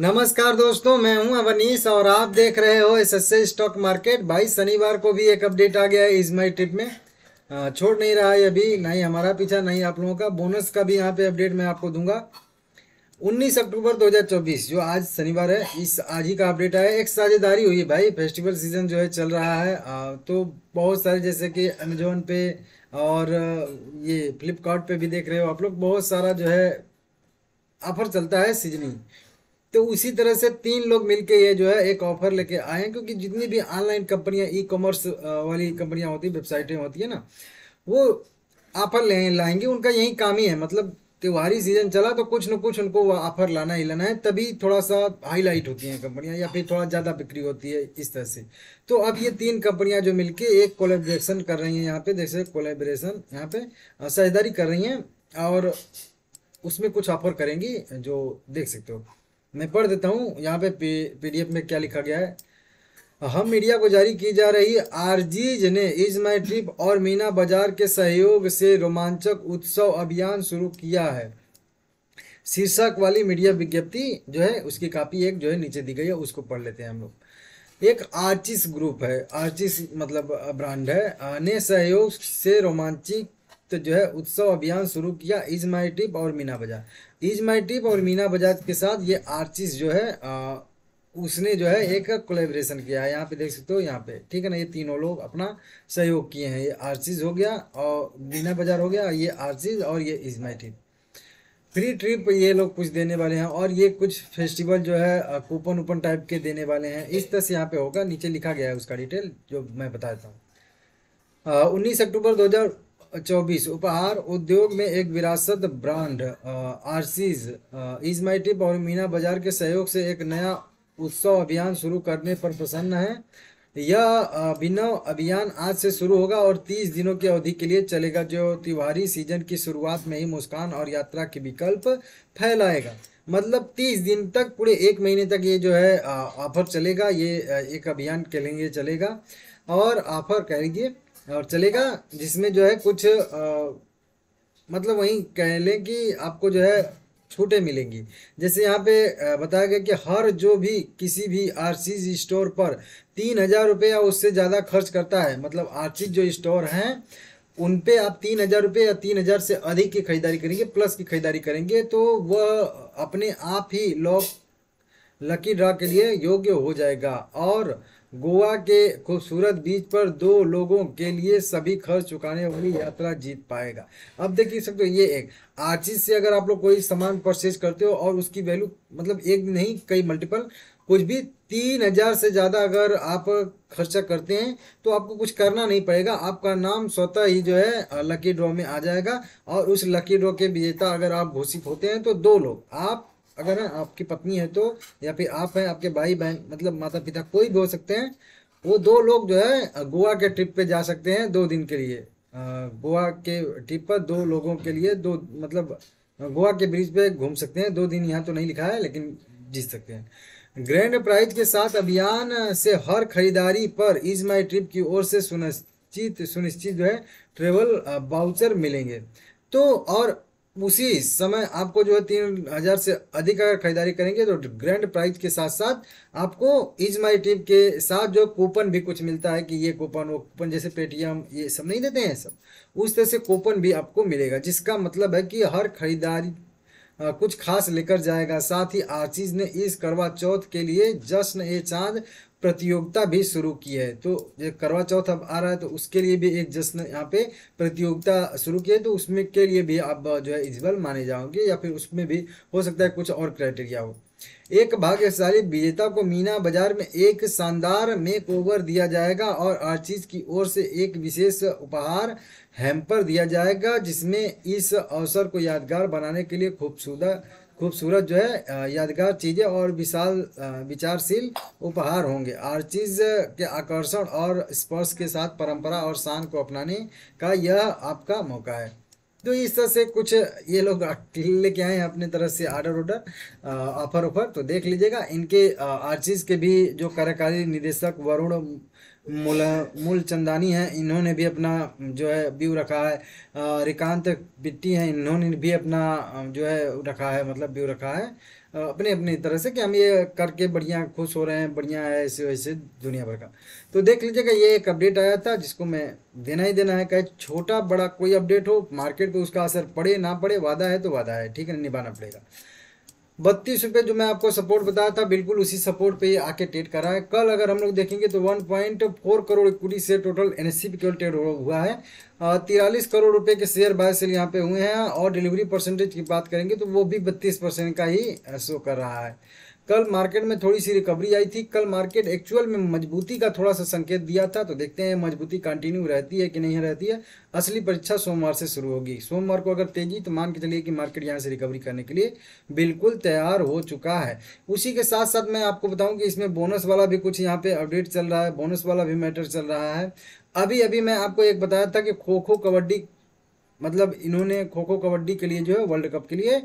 नमस्कार दोस्तों, मैं हूं अवनीश और आप देख रहे हो एसएस स्टॉक मार्केट। भाई शनिवार को भी एक अपडेट आ गया है इज माई ट्रिप में। छोड़ नहीं रहा है अभी, नहीं हमारा पीछा नहीं आप लोगों का। बोनस का भी यहां पे अपडेट मैं आपको दूंगा। 19 अक्टूबर 2024 जो आज शनिवार है, इस आज ही का अपडेट आया। एक साझेदारी हुई भाई, फेस्टिवल सीजन जो है चल रहा है। तो बहुत सारे जैसे कि अमेजोन पे और ये फ्लिपकार्ट पे भी देख रहे हो आप लोग, बहुत सारा जो है ऑफर चलता है सीजनिंग। तो उसी तरह से तीन लोग मिलके ये जो है एक ऑफर लेके आए हैं, क्योंकि जितनी भी ऑनलाइन कंपनियां ई कॉमर्स वाली कंपनियां होती है, वेबसाइटें होती है ना, वो ऑफर लाएंगी। उनका यही काम ही है, मतलब त्योहारी सीजन चला तो कुछ न कुछ उनको ऑफर लाना ही लाना है, तभी थोड़ा सा हाईलाइट होती हैं कंपनियां या फिर थोड़ा ज़्यादा बिक्री होती है इस तरह से। तो अब ये तीन कंपनियां जो मिलके एक कोलैबोरेशन कर रही हैं, यहाँ पे जैसे कोलैबोरेशन यहाँ पे साझेदारी कर रही हैं और उसमें कुछ ऑफर करेंगी जो देख सकते हो। मैं पढ़ देता हूँ यहाँ पे पीडीएफ में क्या लिखा गया है। हम मीडिया को जारी की जा रही आरजीज ने इज माई ट्रिप और मीना बाजार के सहयोग से रोमांचक उत्सव अभियान शुरू किया है, शीर्षक वाली मीडिया विज्ञप्ति जो है उसकी कॉपी एक जो है नीचे दी गई है, उसको पढ़ लेते हैं हम लोग। एक आर्चिस ग्रुप है, आर्चिस मतलब ब्रांड है, ने सहयोग से रोमांचिक तो जो है उत्सव अभियान शुरू किया इज माई ट्रिप और मीना बाजार। इज माई ट्रिप और मीना बाजार के साथ ये आर्चिस जो है उसने जो है एक कोलैबोरेशन किया है, यहाँ पे देख सकते हो। यहाँ पे ठीक है ना, ये तीनों लोग अपना सहयोग किए हैं। ये आर्चिस हो गया और मीना बाजार हो गया, ये आर्चिस और ये EaseMyTrip. Free trip ये लोग कुछ देने वाले हैं और ये कुछ फेस्टिवल जो है कूपन ओपन टाइप के देने वाले हैं, इस तरह से यहाँ पे होगा। नीचे लिखा गया है उसका डिटेल जो मैं बता देता हूँ। 19 अक्टूबर 2024 उपहार उद्योग में एक विरासत brand Archies EaseMyTrip और मीना बाजार के सहयोग से एक नया उत्सव अभियान शुरू करने पर प्रसन्न है। यह अभिनव अभियान आज से शुरू होगा और 30 दिनों की अवधि के लिए चलेगा, जो त्योहारी सीजन की शुरुआत में ही मुस्कान और यात्रा के विकल्प फैलाएगा। मतलब 30 दिन तक, पूरे एक महीने तक ये जो है ऑफर चलेगा, ये एक अभियान के लिए चलेगा और ऑफर करेंगे और चलेगा, जिसमें जो है कुछ मतलब वहीं कह लें कि आपको जो है छूटें मिलेंगी। जैसे यहाँ पे बताया गया कि हर जो भी किसी भी आरसीज स्टोर पर 3,000 रुपये या उससे ज़्यादा खर्च करता है, मतलब आरसीज जो स्टोर हैं उन पे आप 3,000 रुपये या 3,000 से अधिक की खरीदारी करेंगे, प्लस की खरीदारी करेंगे, तो वह अपने आप ही लकी ड्रा के लिए योग्य हो जाएगा। और गोवा के खूबसूरत बीच पर 2 लोगों के लिए सभी खर्च चुकाने वाली यात्रा जीत पाएगा। अब देखिए सकते हो, ये एक आर्चिस से अगर आप लोग कोई सामान परचेज करते हो और उसकी वैल्यू मतलब एक नहीं कई मल्टीपल कुछ भी 3,000 से ज़्यादा अगर आप खर्चा करते हैं तो आपको कुछ करना नहीं पड़ेगा, आपका नाम स्वतः ही जो है लकी ड्रॉ में आ जाएगा। और उस लकी ड्रॉ के विजेता अगर आप घोषित होते हैं तो 2 लोग, आप अगर है आपकी पत्नी है तो, या फिर आप हैं आपके भाई बहन मतलब माता पिता कोई भी हो सकते हैं, वो 2 लोग जो है गोवा के ट्रिप पे जा सकते हैं 2 दिन के लिए। गोवा के ट्रिप पर 2 लोगों के लिए दो मतलब गोवा के ब्रिज पे घूम सकते हैं 2 दिन, यहाँ तो नहीं लिखा है लेकिन जीत सकते हैं। ग्रैंड प्राइज के साथ अभियान से हर खरीदारी पर इज माई ट्रिप की ओर से सुनिश्चित जो है ट्रेवल वाउचर मिलेंगे। तो और उसी समय आपको जो है 3,000 से अधिक अगर खरीदारी करेंगे तो ग्रैंड प्राइज के साथ साथ आपको इज माई ट्रिप के साथ जो कूपन भी कुछ मिलता है कि ये कूपन वो कूपन, जैसे पेटीएम ये सब नहीं देते हैं सब, उस तरह से कूपन भी आपको मिलेगा, जिसका मतलब है कि हर खरीदारी कुछ खास लेकर जाएगा। साथ ही आर्चीज ने इस करवा चौथ के लिए जश्न ए चाँद प्रतियोगिता भी शुरू की है। तो ये करवा चौथ अब आ रहा है तो उसके लिए भी एक जश्न यहाँ पे प्रतियोगिता शुरू की है, तो उसमें के लिए भी आप जो है एलिजिबल माने जाओगे, या फिर उसमें भी हो सकता है कुछ और क्राइटेरिया हो। एक भाग्यशाली विजेता को मीना बाजार में एक शानदार मेकओवर दिया जाएगा और आर्चीज की ओर से एक विशेष उपहार हैम्पर दिया जाएगा, जिसमें इस अवसर को यादगार बनाने के लिए खूबसूरत जो है यादगार चीज़ें और विशाल विचारशील उपहार होंगे। आर्चीज के आकर्षण और स्पर्श के साथ परंपरा और शान को अपनाने का यह आपका मौका है। तो इस तरह से कुछ ये लोग लेके आए हैं अपने तरफ से ऑर्डर ऑफर, तो देख लीजिएगा। इनके आर्चीज के भी जो कार्यकारी निदेशक वरुण मूलचंदानी हैं, इन्होंने भी अपना जो है व्यू रखा है। रिकांत बिट्टी हैं, इन्होंने भी अपना जो है रखा है मतलब व्यू रखा है। अपने अपनी तरह से कि हम ये करके बढ़िया खुश हो रहे हैं, बढ़िया है ऐसे वैसे दुनिया भर का। तो देख लीजिएगा ये एक अपडेट आया था जिसको मैं देना ही देना है, चाहे छोटा बड़ा कोई अपडेट हो, मार्केट पर उसका असर पड़े ना पड़े, वादा है तो वादा है, ठीक है, निभाना पड़ेगा। 32 रुपये जो मैं आपको सपोर्ट बताया था बिल्कुल उसी सपोर्ट पे आके ट्रेड कर रहा है। कल अगर हम लोग देखेंगे तो 1.4 crore equity share total NSCP केवल ट्रेड हुआ है। 43 करोड़ रुपए के शेयर बाय सेल यहाँ पे हुए हैं और डिलीवरी परसेंटेज की बात करेंगे तो वो भी 32% का ही शो कर रहा है। कल मार्केट में थोड़ी सी रिकवरी आई थी, कल मार्केट एक्चुअल में मजबूती का थोड़ा सा संकेत दिया था, तो देखते हैं मजबूती कंटिन्यू रहती है कि नहीं रहती है। असली परीक्षा सोमवार से शुरू होगी, सोमवार को अगर तेजी तो मान के चलिए कि मार्केट यहाँ से रिकवरी करने के लिए बिल्कुल तैयार हो चुका है। उसी के साथ साथ मैं आपको बताऊँ कि इसमें बोनस वाला भी कुछ यहाँ पे अपडेट चल रहा है, बोनस वाला भी मैटर चल रहा है। अभी अभी मैं आपको एक बताया था कि खो खो कबड्डी, मतलब इन्होंने खो खो कबड्डी के लिए जो है वर्ल्ड कप के लिए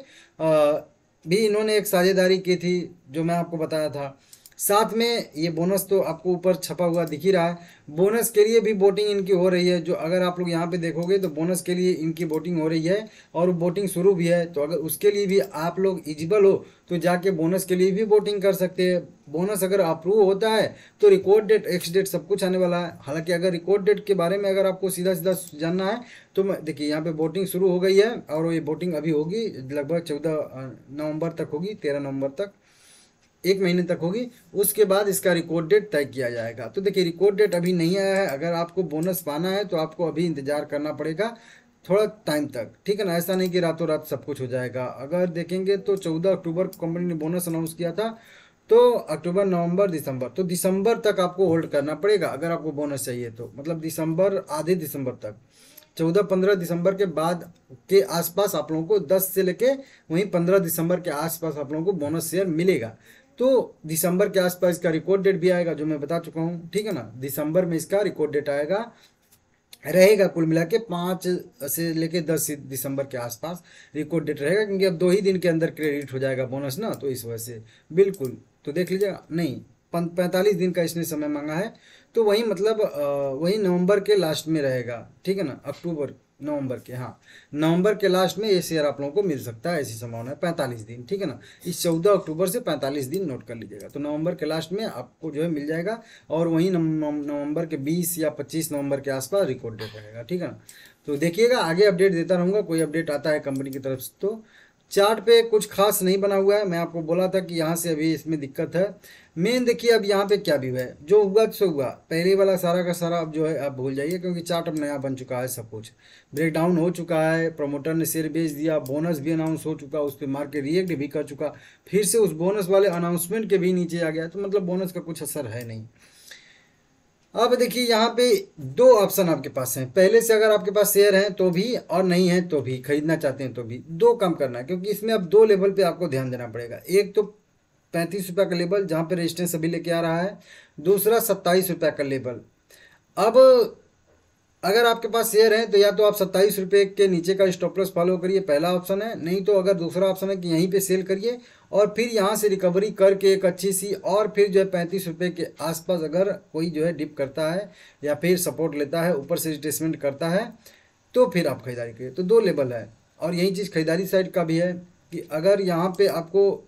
भी इन्होंने एक साझेदारी की थी जो मैं आपको बताया था। साथ में ये बोनस तो आपको ऊपर छपा हुआ दिख ही रहा है, बोनस के लिए भी वोटिंग इनकी हो रही है। जो अगर आप लोग यहाँ पे देखोगे तो बोनस के लिए इनकी वोटिंग हो रही है और वोटिंग शुरू भी है, तो अगर उसके लिए भी आप लोग एलिजिबल हो तो जाके बोनस के लिए भी वोटिंग कर सकते हैं। बोनस अगर अप्रूव होता है तो रिकॉर्ड डेट, एक्स डेट सब कुछ आने वाला है। हालांकि अगर रिकॉर्ड डेट के बारे में अगर आपको सीधा सीधा जानना है तो देखिए यहाँ पे वोटिंग शुरू हो गई है और ये वोटिंग अभी होगी लगभग 14 नवंबर तक होगी, 13 नवंबर तक, एक महीने तक होगी। उसके बाद इसका रिकॉर्ड डेट तय किया जाएगा। तो देखिए रिकॉर्ड डेट अभी नहीं आया है, अगर आपको बोनस पाना है तो आपको अभी इंतज़ार करना पड़ेगा थोड़ा टाइम तक, ठीक है ना। ऐसा नहीं कि रातों रात सब कुछ हो जाएगा। अगर देखेंगे तो 14 अक्टूबर को कंपनी ने बोनस अनाउंस किया था, तो अक्टूबर नवंबर दिसंबर, तो दिसंबर तक आपको होल्ड करना पड़ेगा अगर आपको बोनस चाहिए तो, मतलब दिसंबर, आधे दिसंबर तक, 14-15 दिसंबर के बाद के आसपास आप लोगों को 10 से लेके वहीं 15 दिसंबर के आसपास आप लोगों को बोनस शेयर मिलेगा। तो दिसंबर के आसपास इसका रिकॉर्ड डेट भी आएगा जो मैं बता चुका हूँ, ठीक है ना। दिसंबर में इसका रिकॉर्ड डेट आएगा, रहेगा कुल मिला के 5 से लेके 10 दिसंबर के आसपास रिकॉर्ड डेट रहेगा, क्योंकि अब 2 ही दिन के अंदर क्रेडिट हो जाएगा बोनस ना, तो इस वजह से बिल्कुल। तो देख लीजिएगा, नहीं 45 दिन का इसने समय मांगा है, तो वही मतलब वही नवंबर के लास्ट में रहेगा, ठीक है ना, अक्टूबर नवंबर के, हाँ नवंबर के लास्ट में ये शेयर आप लोगों को मिल सकता है, ऐसी संभावना है। 45 दिन, ठीक है ना, इस 14 अक्टूबर से 45 दिन नोट कर लीजिएगा, तो नवंबर के लास्ट में आपको जो है मिल जाएगा और वहीं नवंबर के 20 या 25 नवंबर के आसपास रिकॉर्ड डेट रहेगा, ठीक है ना। तो देखिएगा आगे अपडेट देता रहूँगा, कोई अपडेट आता है कंपनी की तरफ से। तो चार्ट पे कुछ खास नहीं बना हुआ है, मैं आपको बोला था कि यहाँ से अभी इसमें दिक्कत है। मेन देखिए अब यहाँ पे क्या व्यू है, जो हुआ सो हुआ, पहले वाला सारा का सारा अब जो है आप भूल जाइए, क्योंकि चार्ट अब नया बन चुका है, सब कुछ ब्रेक डाउन हो चुका है, प्रमोटर ने शेयर बेच दिया, बोनस भी अनाउंस हो चुका, उस पर मार्केट रिएक्ट भी कर चुका, फिर से उस बोनस वाले अनाउंसमेंट के भी नीचे आ गया, तो मतलब बोनस का कुछ असर है नहीं। अब देखिए यहाँ पे 2 ऑप्शन आपके पास हैं, पहले से अगर आपके पास शेयर हैं तो भी और नहीं है तो भी, खरीदना चाहते हैं तो भी, 2 काम करना है, क्योंकि इसमें अब 2 लेवल पे आपको ध्यान देना पड़ेगा। एक तो 35 रुपये का लेवल जहाँ पे रेजिस्टेंस अभी लेके आ रहा है, दूसरा 27 रुपये का लेवल। अब अगर आपके पास शेयर हैं तो या तो आप 27 रुपये के नीचे का स्टॉपलॉस फॉलो करिए, पहला ऑप्शन है, नहीं तो अगर दूसरा ऑप्शन है कि यहीं पे सेल करिए और फिर यहाँ से रिकवरी करके एक अच्छी सी, और फिर जो है 35 रुपये के आसपास अगर कोई जो है डिप करता है या फिर सपोर्ट लेता है, ऊपर से रिट्रेसमेंट करता है, तो फिर आप खरीदारी करिए। तो 2 लेवल है, और यही चीज़ खरीदारी साइड का भी है कि अगर यहाँ पर आपको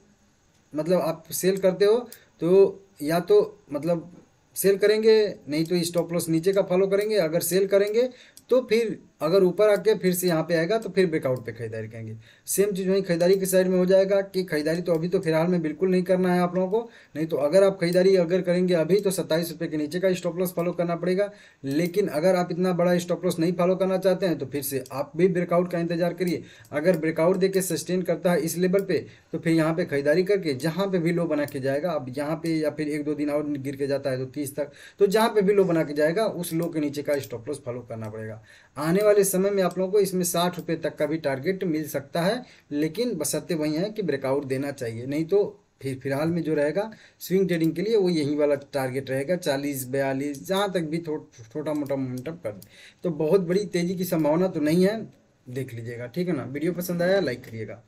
मतलब आप सेल करते हो तो या तो मतलब सेल करेंगे, नहीं तो स्टॉप लॉस नीचे का फॉलो करेंगे, अगर सेल करेंगे तो फिर अगर ऊपर आके फिर से यहाँ पे आएगा तो फिर ब्रेकआउट पे खरीदारी करेंगे। सेम चीज़ वहीं खरीदारी की साइड में हो जाएगा कि खरीदारी तो अभी तो फिलहाल में बिल्कुल नहीं करना है आप लोगों को, नहीं तो अगर आप खरीदारी अगर करेंगे अभी तो 27 रुपये के नीचे का स्टॉप लॉस फॉलो करना पड़ेगा। लेकिन अगर आप इतना बड़ा स्टॉप लॉस नहीं फॉलो करना चाहते हैं तो फिर से आप भी ब्रेकआउट का इंतजार करिए, अगर ब्रेकआउट देके सस्टेन करता है इस लेवल पर तो फिर यहाँ पर खरीदारी करके जहाँ पर भी लो बना के जाएगा, अब यहाँ पर या फिर 1-2 दिन और गिर के जाता है तो 30 तक, तो जहाँ पर भी लो बना के जाएगा उस लो के नीचे का स्टॉप लॉस फॉलो करना पड़ेगा। आने वाले समय में आप लोगों को इसमें 60 रुपये तक का भी टारगेट मिल सकता है, लेकिन बशर्ते वही है कि ब्रेकआउट देना चाहिए, नहीं तो फिर फिलहाल में जो रहेगा स्विंग ट्रेडिंग के लिए वो यही वाला टारगेट रहेगा 40-42, जहाँ तक भी छोटा मोटा मोमेंटम कर दे, तो बहुत बड़ी तेज़ी की संभावना तो नहीं है। देख लीजिएगा, ठीक है ना। वीडियो पसंद आया लाइक करिएगा।